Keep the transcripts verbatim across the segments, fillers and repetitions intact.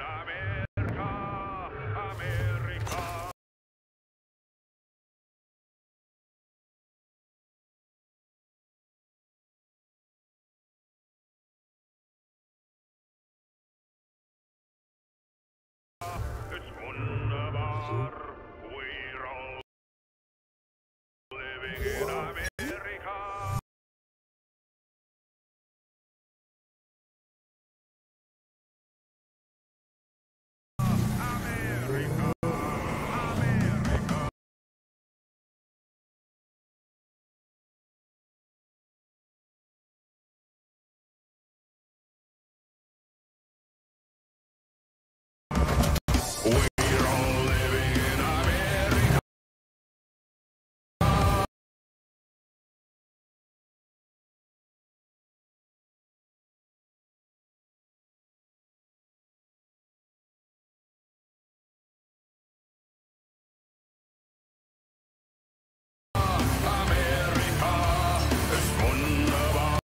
Amerika, Amerika. It's wunderbar. We're all living in America. We're all living in America. America ist wunderbar.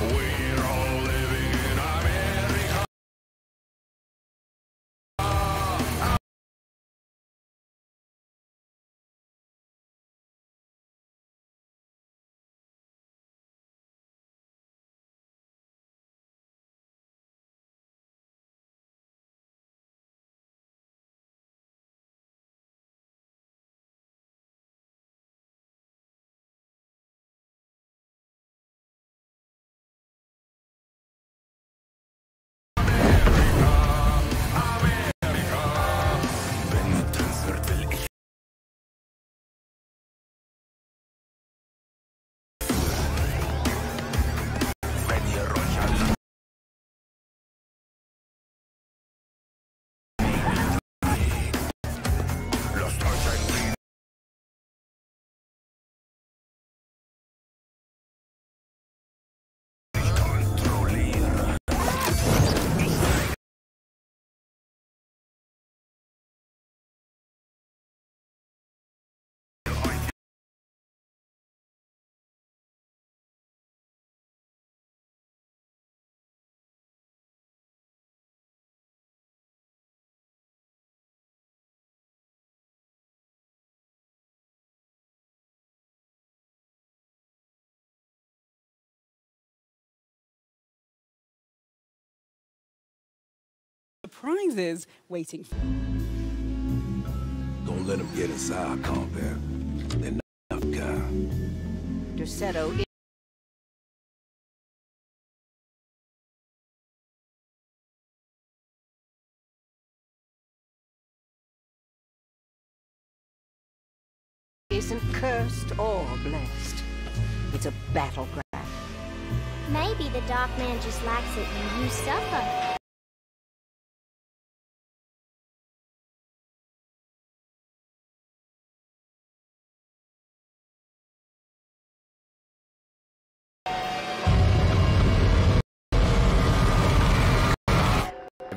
We're all living in America. Prizes waiting for. Don't let them get inside, compere. They're not enough guy. De Seto isn't cursed or blessed. It's a battleground. Maybe the Dark Man just likes it when you suffer.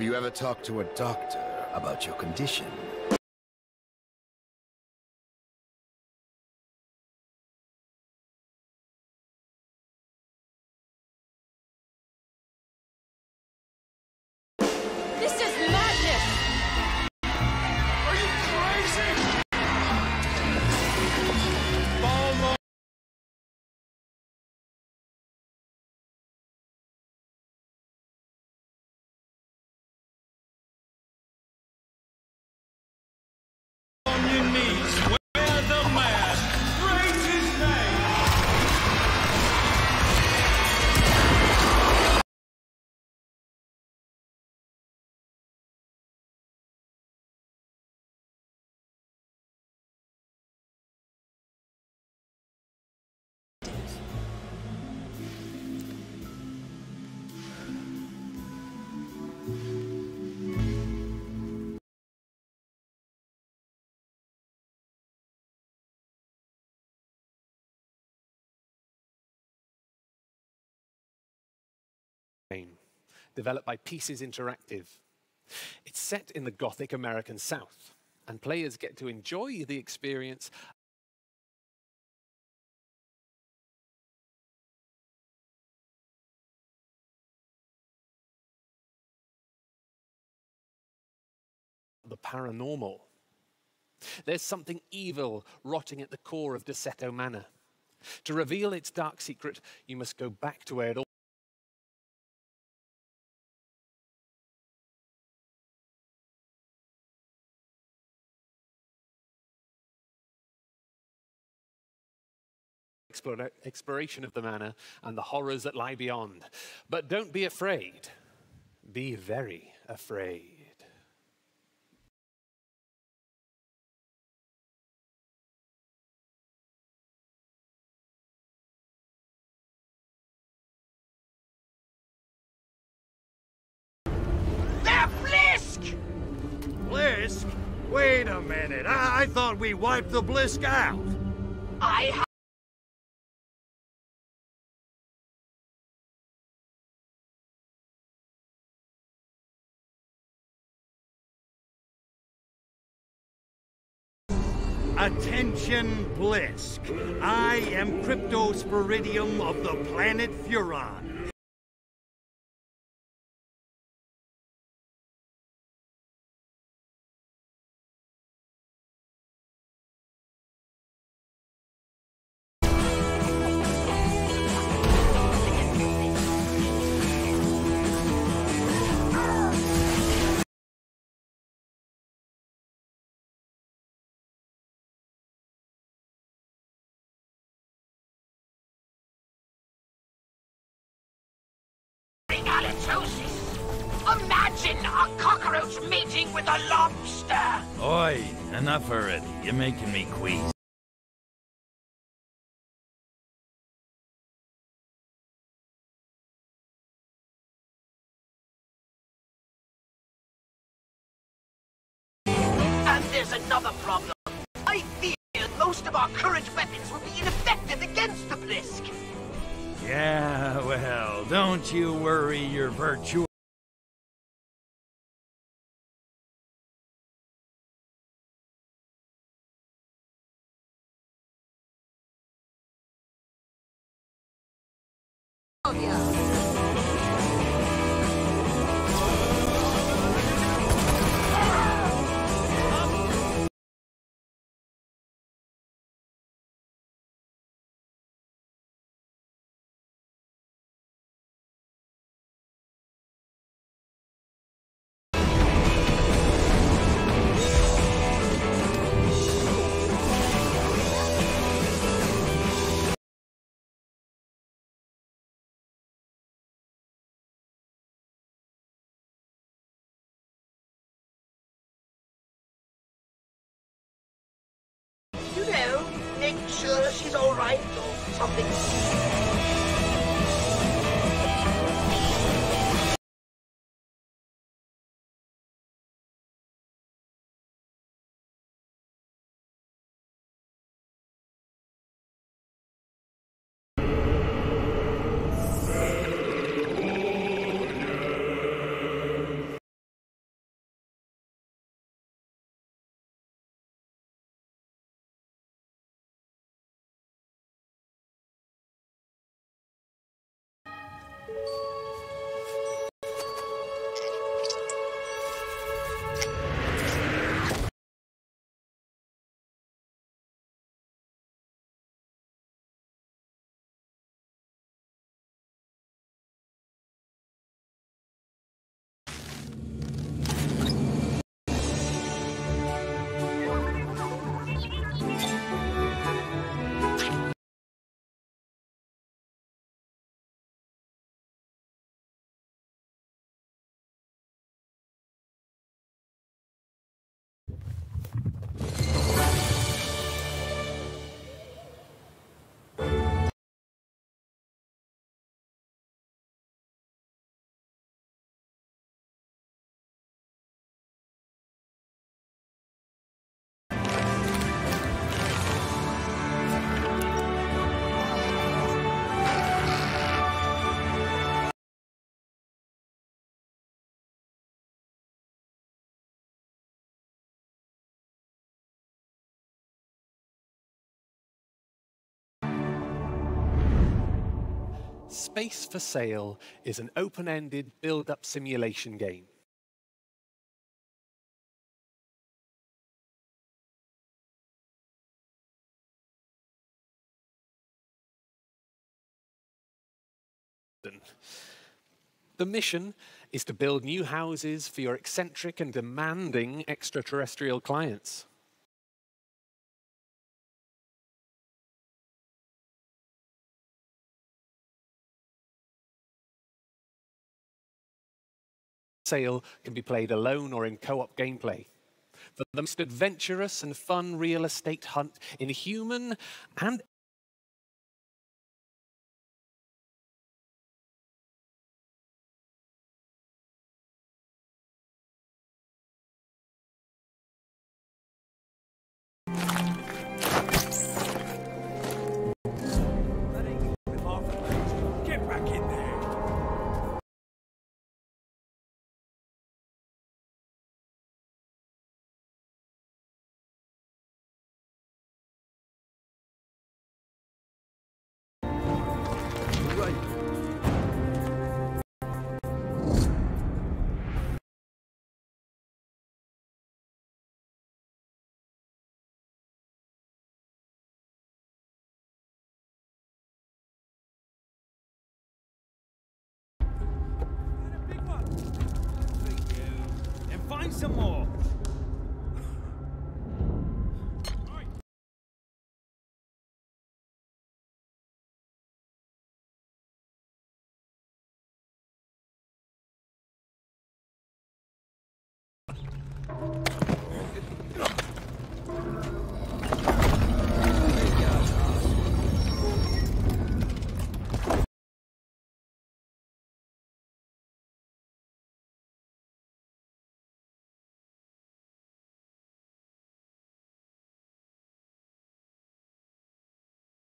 Have you ever talked to a doctor about your condition? This is madness! Are you crazy? Follow. Developed by Pieces Interactive. It's set in the Gothic American South, and players get to enjoy the experience the paranormal. There's something evil rotting at the core of De Seto Manor. To reveal its dark secret, you must go back to where it all exploration of the manor and the horrors that lie beyond. But don't be afraid. Be very afraid. The Blisk! Blisk? Wait a minute. I, I thought we wiped the Blisk out. I Attention, Blisk. I am Cryptosporidium of the planet Furon. Imagine a cockroach meeting with a lobster! Oi, enough already. You're making me queasy. And there's another problem. I fear most of our current weapons will be ineffective against the Blisk. Yeah, well, don't you worry your virtue. Make sure she's all right or something. Space for Sale is an open-ended build-up simulation game. happen. The mission is to build new houses for your eccentric and demanding extraterrestrial clients. Sale can be played alone or in co-op gameplay. For the most adventurous and fun real estate hunt in human and find some more. Right.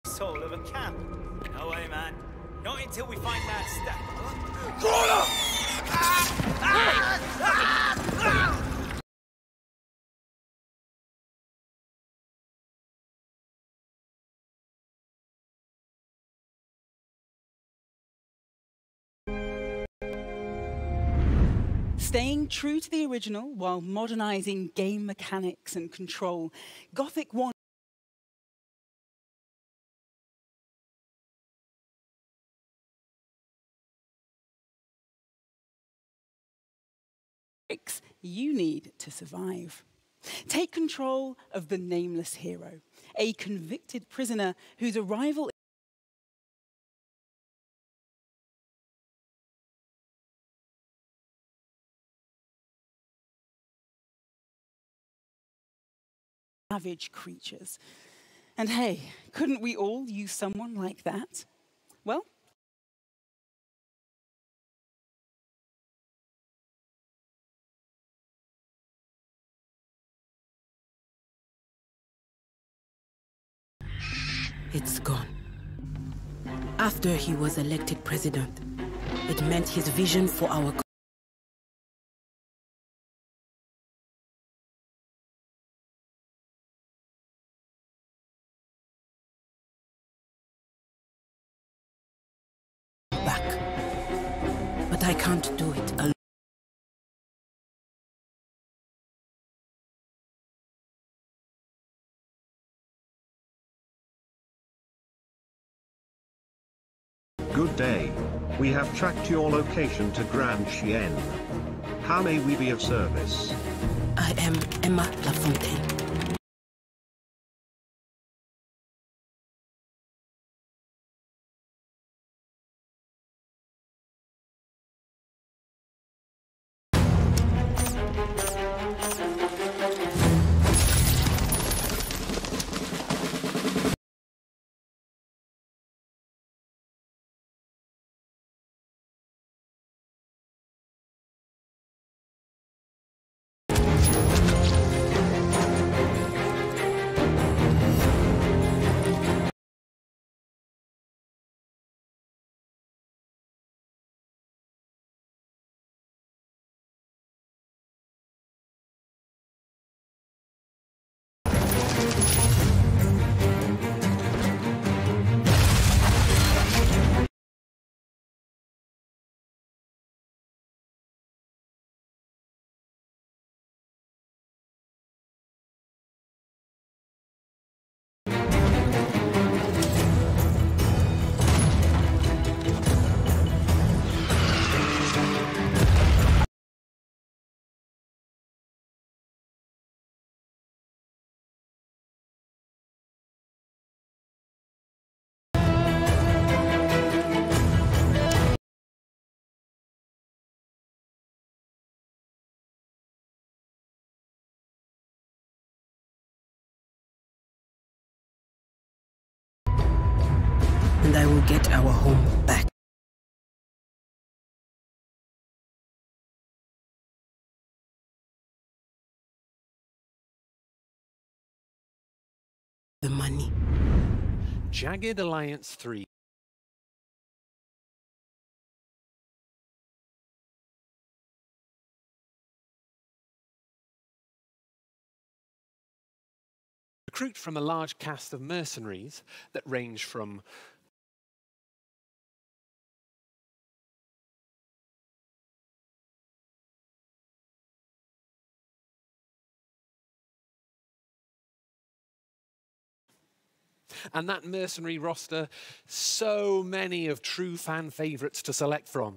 Soul of a camp. No way, man. Not until we find that step. Crawler! Ah! Ah! Ah! Ah! Staying true to the original while modernizing game mechanics and control, Gothic one you need to survive. Take control of the nameless hero, a convicted prisoner whose arrival savage creatures. And hey, couldn't we all use someone like that? Well, it's gone. After he was elected president, it meant his vision for our country back. But I can't do it alone. Good day. We have tracked your location to Grand Chien. How may we be of service? I am Emma Lafontaine. I will get our home back. The money. Jagged Alliance three. Recruit from a large cast of mercenaries that range from and that mercenary roster, so many of true fan favorites to select from.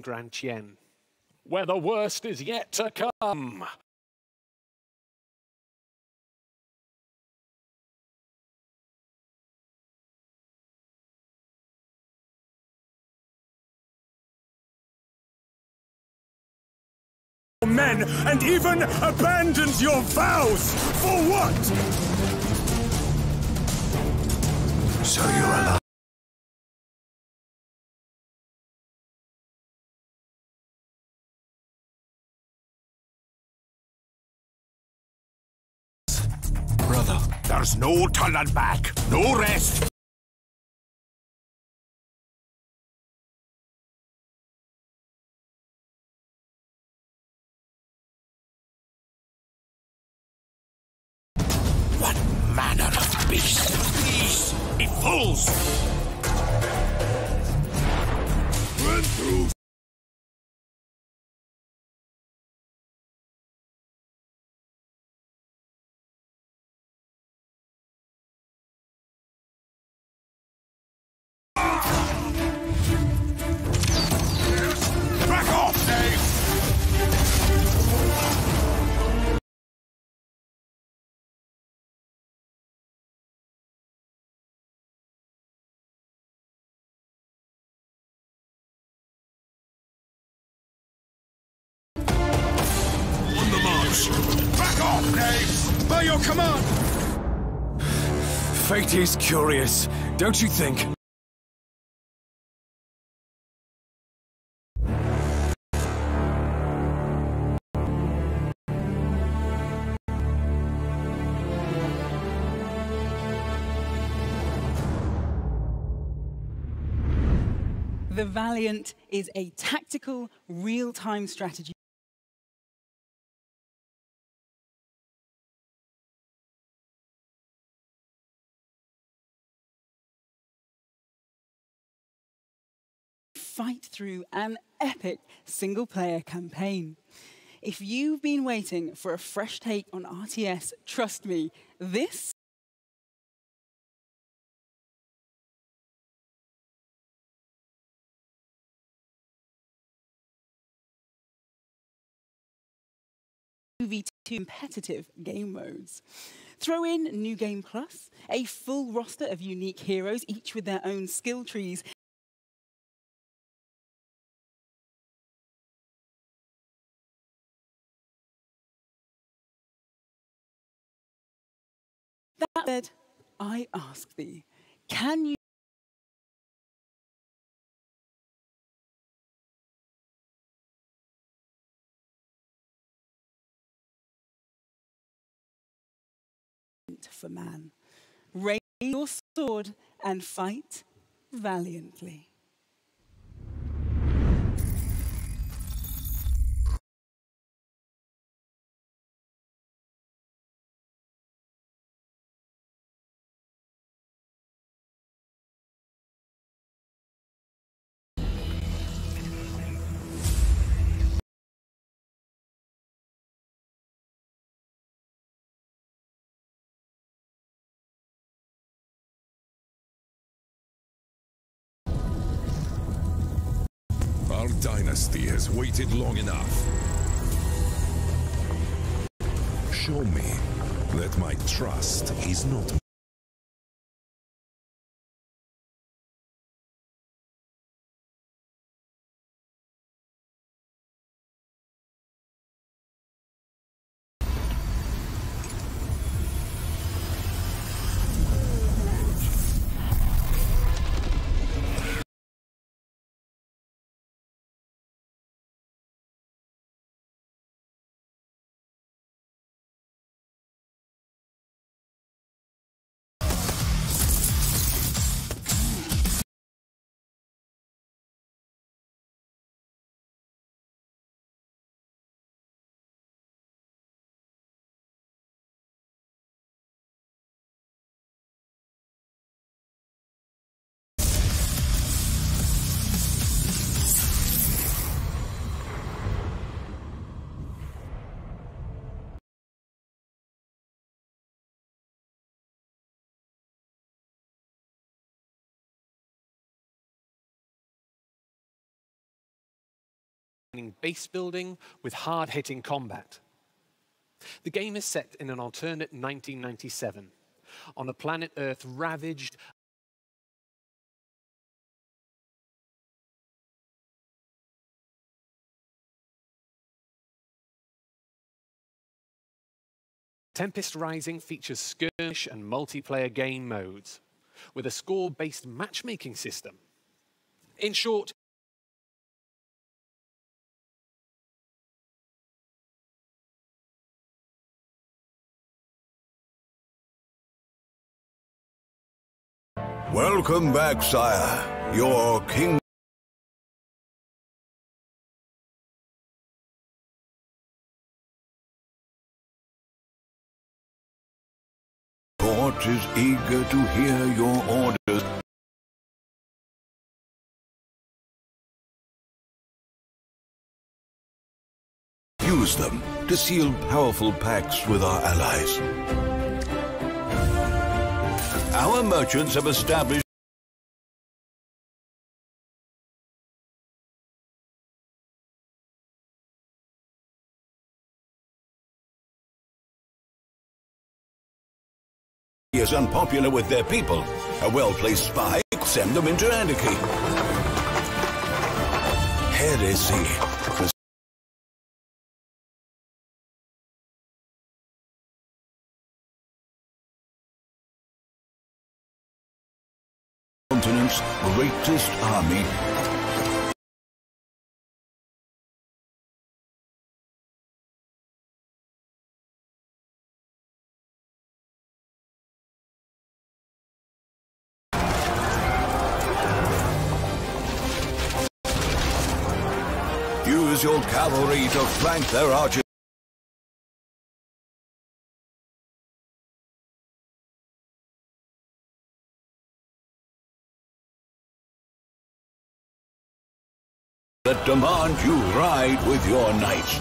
Grand Chien, where the worst is yet to come. Men, and even abandoned your vows! For what? So you're alive. Brother, there's no turning back, no rest. Back off, Dave! By your command! Fate is curious, don't you think? The Valiant is a tactical, real-time strategy. Fight through an epic single-player campaign. If you've been waiting for a fresh take on R T S, trust me, this... two v two competitive game modes. Throw in New Game Plus, a full roster of unique heroes, each with their own skill trees, that said, I ask thee, can you for man? Raise your sword and fight valiantly. Our dynasty has waited long enough. Show me that my trust is not... base building with hard-hitting combat. The game is set in an alternate nineteen ninety-seven, on a planet Earth ravaged Tempest Rising features skirmish and multiplayer game modes, with a score-based matchmaking system. In short, welcome back, sire. Your king... court is eager to hear your orders. Use them to seal powerful pacts with our allies. Our merchants have established he is unpopular with their people. A well-placed spy send them into anarchy. Heresy. Greatest army. Use your cavalry to flank their archers. That demand you ride with your knights.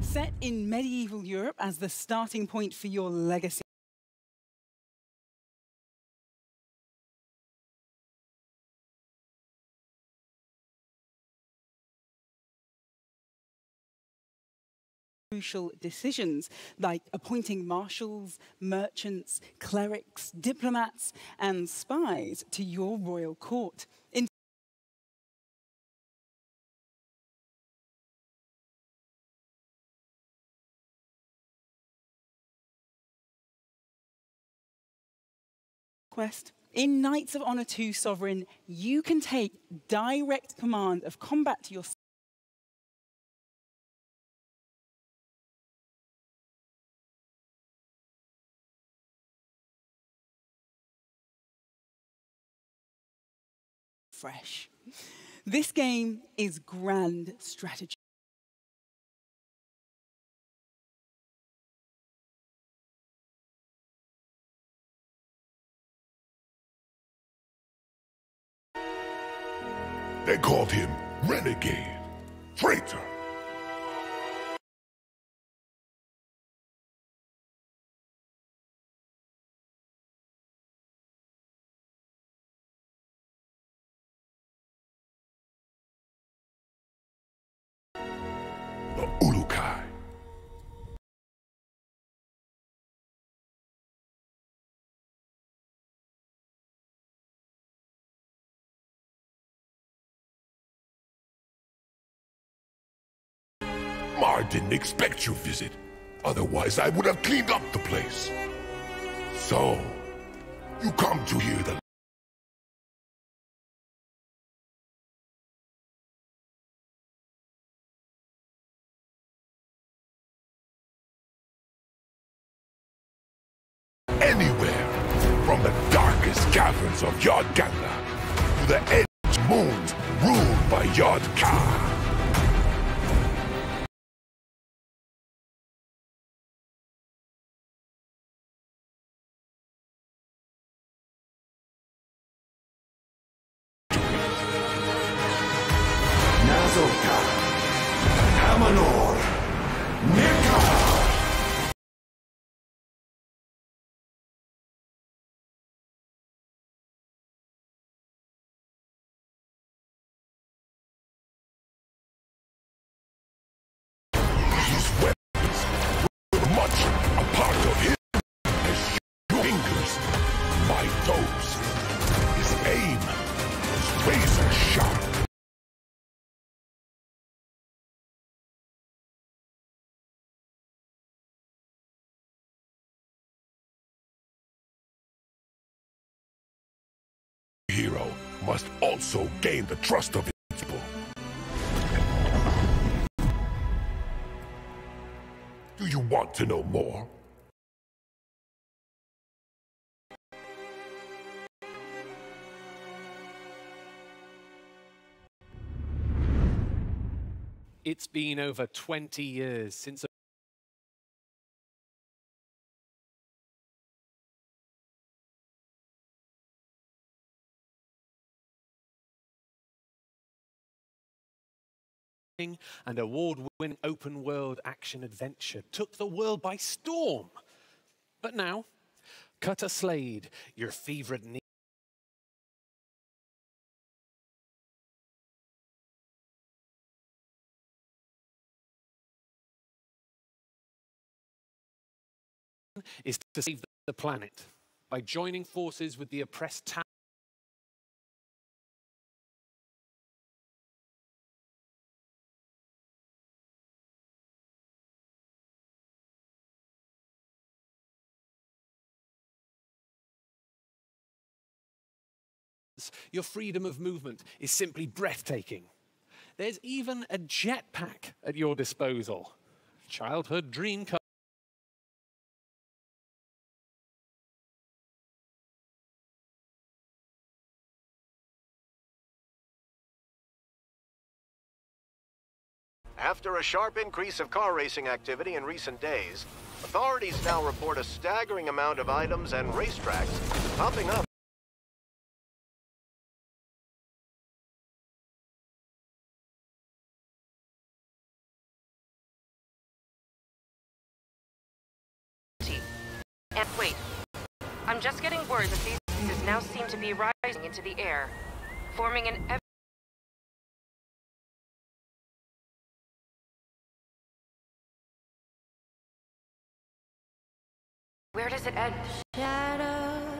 Set in medieval Europe as the starting point for your legacy. Crucial decisions like appointing marshals, merchants, clerics, diplomats, and spies to your royal court. In quest in Knights of Honor two Sovereign, you can take direct command of combat to your fresh. This game is grand strategy. They called him renegade, traitor. I didn't expect your visit. Otherwise, I would have cleaned up the place. So, you come to hear the... Anywhere, from the darkest caverns of Yod Ka to the edge moons ruled by Yod Ka. Come on. much a part of him as you fingers my toes. His aim was razor sharp. Hero must also gain the trust of his people. Do you want to know more? It's been over twenty years since... and award-winning open-world action-adventure took the world by storm. But now, Cutter Slade, your favorite niece, is to save the planet by joining forces with the oppressed town. Your freedom of movement is simply breathtaking. There's even a jetpack at your disposal. Childhood dream come. After a sharp increase of car racing activity in recent days, authorities now report a staggering amount of items and racetracks popping up. Just getting word that these pieces now seem to be rising into the air, forming an ever Where does it end? Shadows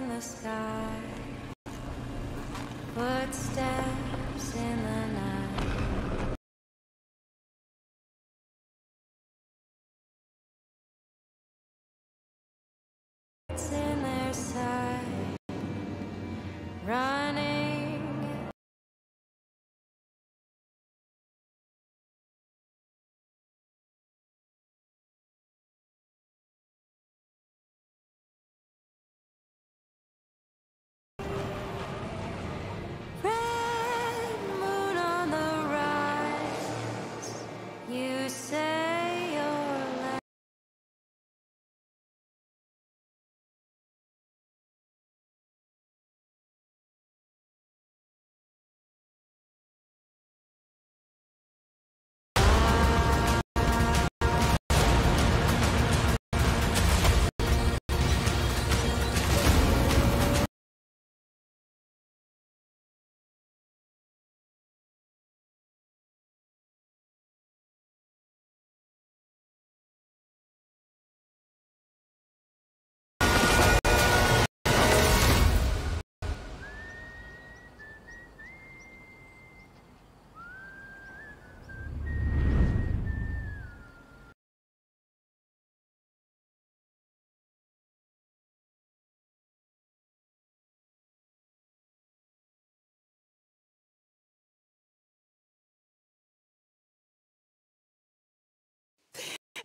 in the sky, footsteps in the night. In their side, running. Red moon on the rise. You say.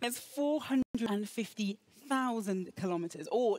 There's four hundred fifty thousand kilometers, or